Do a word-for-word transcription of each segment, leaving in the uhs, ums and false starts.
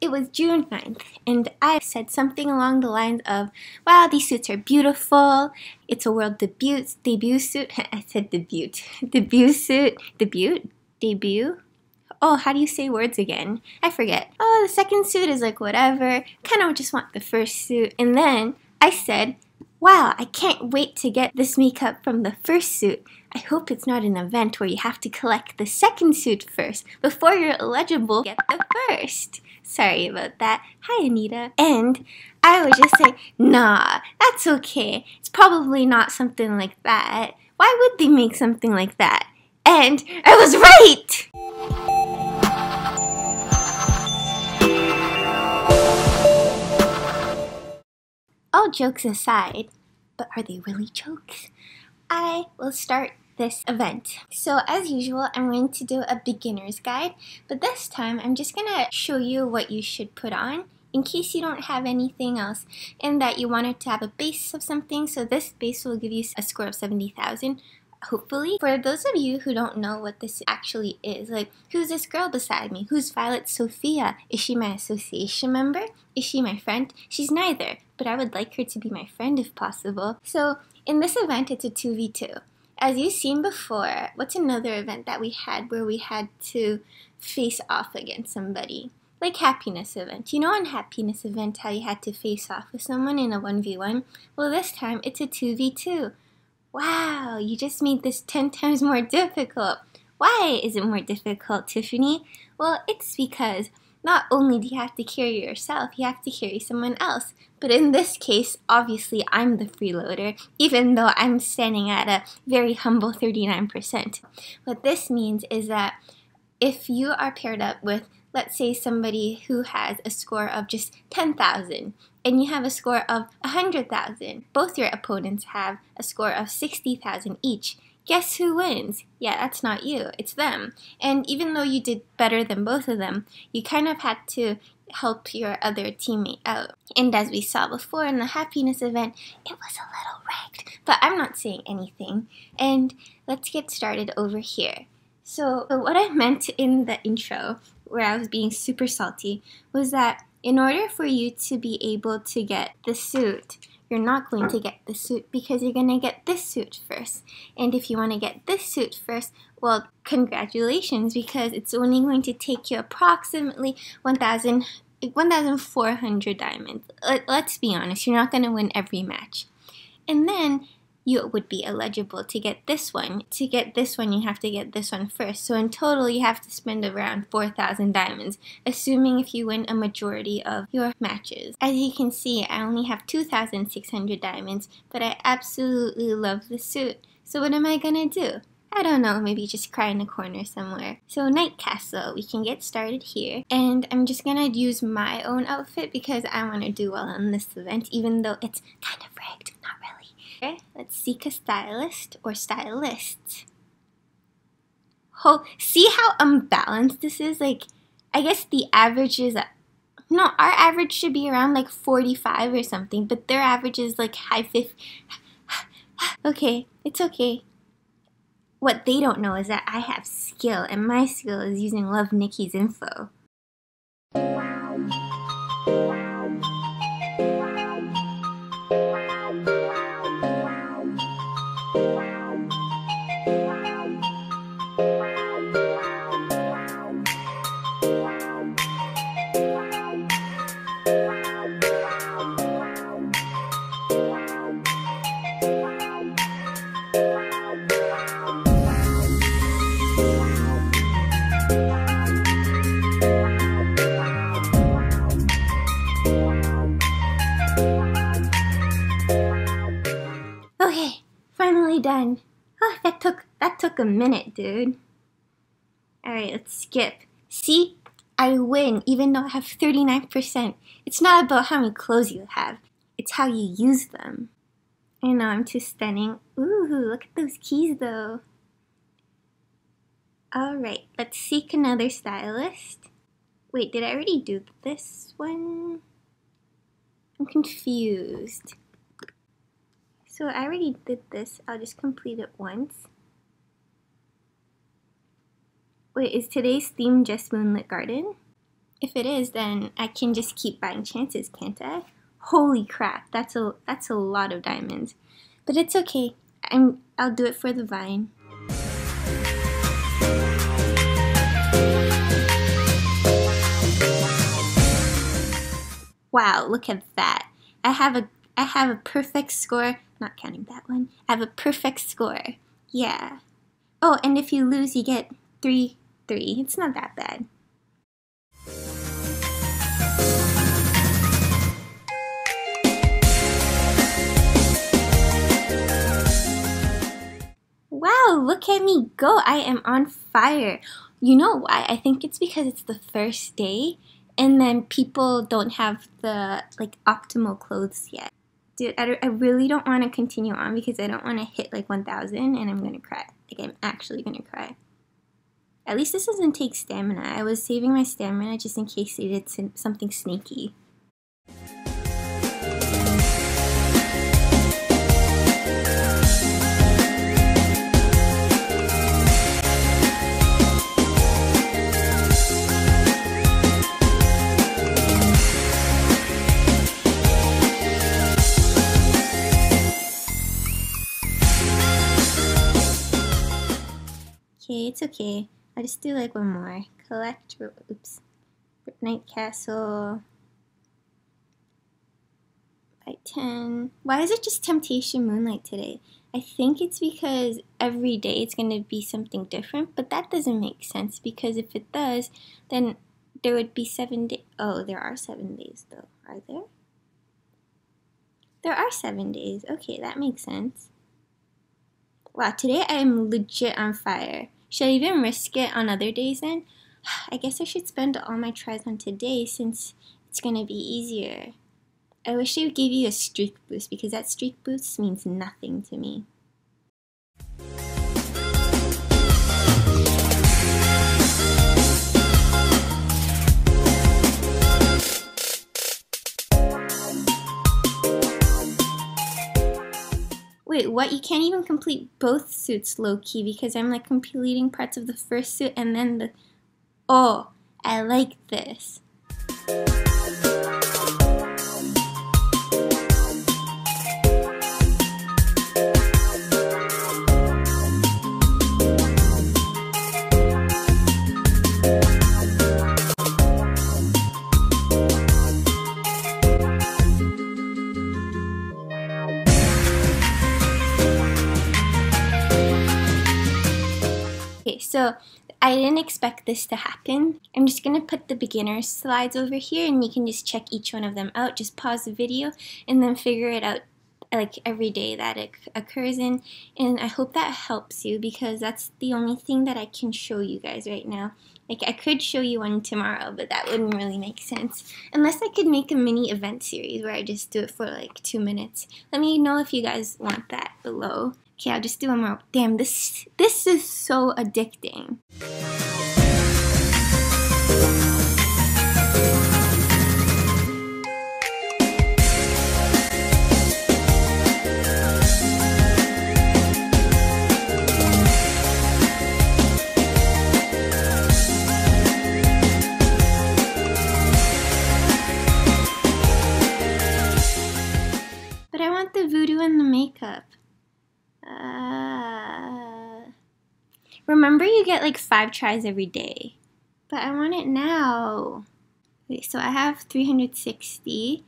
It was June ninth, and I said something along the lines of, wow, these suits are beautiful, it's a world debut, debut suit, I said debut, debut suit, debut, debut, oh, how do you say words again? I forget. Oh, the second suit is like whatever, kind of just want the first suit. And then I said, wow, I can't wait to get this makeup from the first suit. I hope it's not an event where you have to collect the second suit first before you're eligible to get the first. Sorry about that. Hi, Anita. And I would just say, nah, that's okay. It's probably not something like that. Why would they make something like that? And I was right! All jokes aside, but are they really jokes? I will start this event. So as usual, I'm going to do a beginner's guide, but this time I'm just gonna show you what you should put on in case you don't have anything else and that you wanted to have a base of something. So this base will give you a score of seventy thousand. Hopefully. For those of you who don't know what this actually is, like, who's this girl beside me? Who's Violet Sophia? Is she my association member? Is she my friend? She's neither, but I would like her to be my friend if possible. So in this event, it's a two v two. As you've seen before, what's another event that we had where we had to face off against somebody? Like happiness event. You know on happiness event how you had to face off with someone in a one v one? Well, this time it's a two v two. Wow, you just made this ten times more difficult. Why is it more difficult, Tiffany? Well, it's because not only do you have to carry yourself, you have to carry someone else. But in this case, obviously, I'm the freeloader, even though I'm standing at a very humble thirty-nine percent. What this means is that if you are paired up with, let's say, somebody who has a score of just ten thousand, and you have a score of one hundred thousand. Both your opponents have a score of sixty thousand each. Guess who wins? Yeah, that's not you, it's them. And even though you did better than both of them, you kind of had to help your other teammate out. And as we saw before in the happiness event, it was a little rigged, but I'm not saying anything. And let's get started over here. So what I meant in the intro, where I was being super salty, was that in order for you to be able to get the suit, you're not going to get the suit because you're going to get this suit first. And if you want to get this suit first, well, congratulations, because it's only going to take you approximately one thousand four hundred diamonds. Let's be honest, you're not going to win every match. And then you would be eligible to get this one. To get this one, you have to get this one first. So in total, you have to spend around four thousand diamonds, assuming if you win a majority of your matches. As you can see, I only have two thousand six hundred diamonds, but I absolutely love the suit. So what am I gonna do? I don't know, maybe just cry in a corner somewhere. So Night Castle, we can get started here. And I'm just gonna use my own outfit because I wanna do well in this event, even though it's kind of rigged, not really. Okay, let's seek a stylist or stylists. Oh, see how unbalanced this is? Like, I guess the average is, no, our average should be around like forty-five or something, but their average is like high fifty. Okay, it's okay. What they don't know is that I have skill, and my skill is using Love Nikki's info. Done. Oh, that took that took a minute, dude. Alright, let's skip. See? I win even though I have thirty-nine percent. It's not about how many clothes you have. It's how you use them. I know, I'm too stunning. Ooh, look at those keys though. Alright, let's seek another stylist. Wait, did I already do this one? I'm confused. So I already did this, I'll just complete it once. Wait, is today's theme just Moonlit Garden? If it is, then I can just keep buying chances, can't I? Holy crap, that's a that's a lot of diamonds. But it's okay. I'm I'll do it for the vine. Wow, look at that. I have a I have a perfect score. Not counting that one. I have a perfect score. Yeah. Oh, and if you lose, you get three, three. It's not that bad. Wow, look at me go. I am on fire. You know why? I think it's because it's the first day and then people don't have the like optimal clothes yet. Dude, I, I really don't want to continue on because I don't want to hit like one thousand and I'm going to cry. Like, I'm actually going to cry. At least this doesn't take stamina. I was saving my stamina just in case they did something sneaky. Okay, it's okay. I'll just do like one more. Collect, oops. Night Castle. By ten. Why is it just Temptation Moonlight today? I think it's because every day it's going to be something different, but that doesn't make sense because if it does, then there would be seven days. Oh, there are seven days though. Are there? There are seven days. Okay, that makes sense. Wow, today I am legit on fire. Should I even risk it on other days then? I guess I should spend all my tries on today since it's gonna be easier. I wish they would give you a streak boost because that streak boost means nothing to me. Wait, what? You can't even complete both suits low-key because I'm like completing parts of the first suit and then the... Oh, I like this. So I didn't expect this to happen. I'm just going to put the beginner slides over here and you can just check each one of them out. Just pause the video and then figure it out like every day that it occurs in. And I hope that helps you because that's the only thing that I can show you guys right now. Like I could show you one tomorrow, but that wouldn't really make sense. Unless I could make a mini event series where I just do it for like two minutes. Let me know if you guys want that below. Okay, I'll just do one more. Damn, this this is so addicting. But I want the voodoo and the makeup. Uh, remember you get like five tries every day, but I want it now. Okay, so I have three hundred sixty,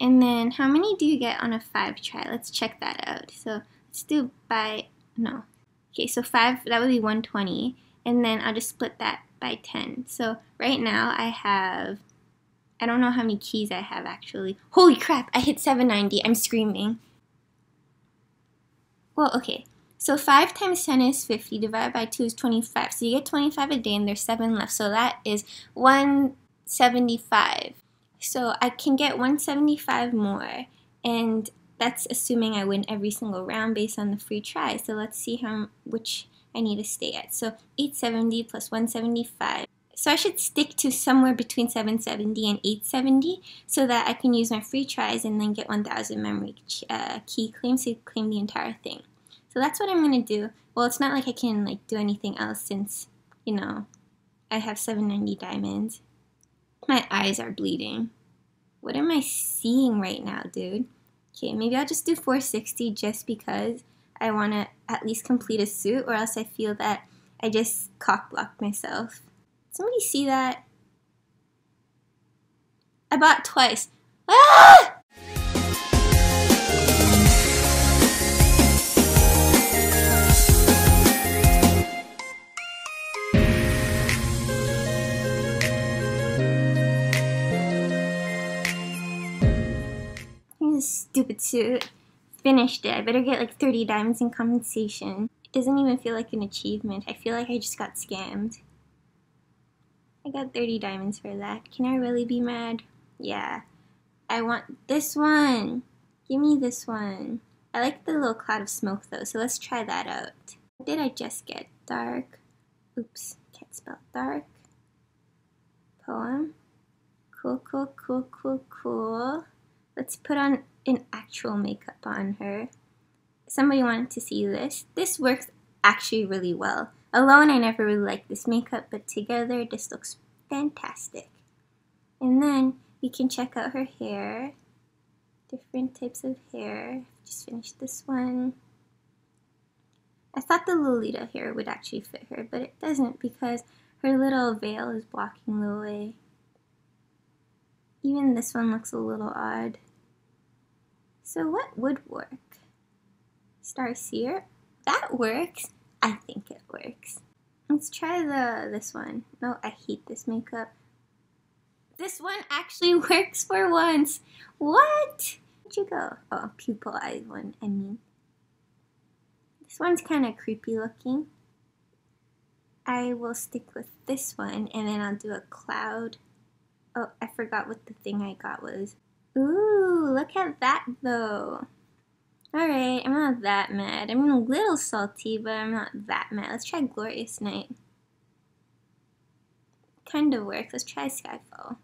and then how many do you get on a five try? Let's check that out. So let's do by, no. Okay, so five, that would be one twenty, and then I'll just split that by ten. So right now I have, I don't know how many keys I have actually. Holy crap, I hit seven ninety, I'm screaming. Well, okay, so five times ten is fifty, divided by two is twenty-five. So you get twenty-five a day and there's seven left. So that is one seventy-five. So I can get one seventy-five more. And that's assuming I win every single round based on the free try. So let's see how which I need to stay at. So eight seventy plus one seventy-five. So I should stick to somewhere between seven seventy and eight seventy so that I can use my free tries and then get one thousand memory uh, key claims to claim the entire thing. So that's what I'm going to do. Well, it's not like I can like do anything else since, you know, I have seven ninety diamonds. My eyes are bleeding. What am I seeing right now, dude? Okay, maybe I'll just do four sixty just because I want to at least complete a suit, or else I feel that I just cock-blocked myself. Somebody see that? I bought twice. Ah! Stupid suit. Finished it. I better get like thirty diamonds in compensation. It doesn't even feel like an achievement. I feel like I just got scammed. I got thirty diamonds for that. Can I really be mad? Yeah. I want this one. Give me this one. I like the little cloud of smoke though, so let's try that out. What did I just get? Dark. Oops. Can't spell dark. Poem. Cool, cool, cool, cool, cool. Let's put on an actual makeup on her. Somebody wanted to see this. This works actually really well. Alone, I never really liked this makeup, but together, this looks fantastic. And then we can check out her hair. Different types of hair. Just finished this one. I thought the Lolita hair would actually fit her, but it doesn't because her little veil is blocking the way. Even this one looks a little odd. So what would work? Star Seer? That works! I think it works. Let's try the this one. No, I hate this makeup. This one actually works for once! What? Where'd you go? Oh, pupil eye one, I mean. This one's kind of creepy looking. I will stick with this one and then I'll do a cloud. Oh, I forgot what the thing I got was. Ooh, look at that though. Alright, I'm not that mad. I'm a little salty, but I'm not that mad. Let's try Glorious Night. Kind of works. Let's try Skyfall.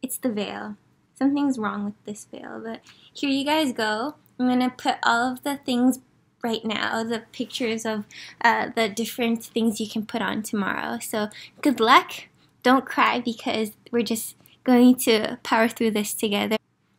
It's the veil. Something's wrong with this veil, but here you guys go. I'm going to put all of the things right now, the pictures of uh, the different things you can put on tomorrow. So good luck. Don't cry because we're just going to power through this together.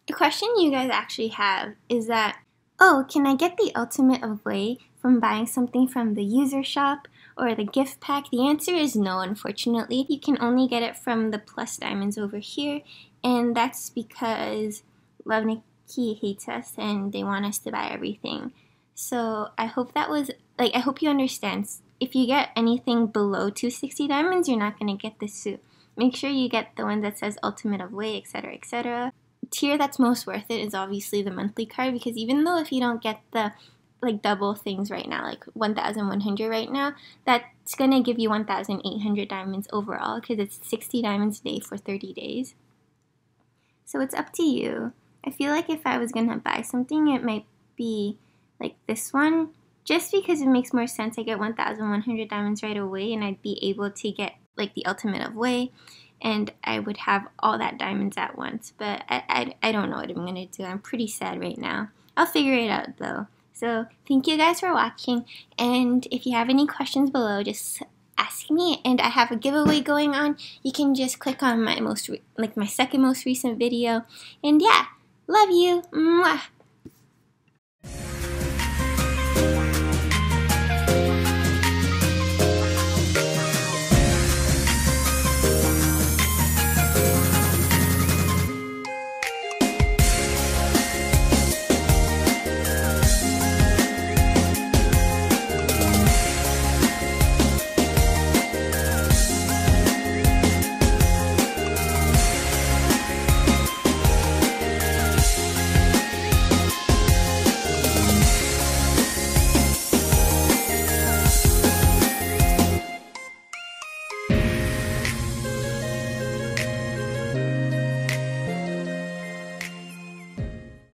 The question you guys actually have is that, oh, can I get the Ultimate of the Way from buying something from the user shop or the gift pack? The answer is no, unfortunately. You can only get it from the plus diamonds over here, and that's because Love Nikki hates us and they want us to buy everything. So I hope that was, like, I hope you understand. If you get anything below two sixty diamonds, you're not going to get this suit. Make sure you get the one that says Ultimate of Way, et cetera, et cetera. Tier that's most worth it is obviously the monthly card, because even though if you don't get the, like, double things right now, like one thousand one hundred right now, that's going to give you one thousand eight hundred diamonds overall, because it's sixty diamonds a day for thirty days. So it's up to you. I feel like if I was going to buy something, it might be like this one, just because it makes more sense. I get one thousand one hundred diamonds right away and I'd be able to get like the Ultimate of Way, and I would have all that diamonds at once. But I, I, I don't know what I'm gonna do. I'm pretty sad right now. I'll figure it out though. So thank you guys for watching, and if you have any questions below, just ask me. And I have a giveaway going on. You can just click on my most, like my second most recent video. And yeah, love you. Mwah.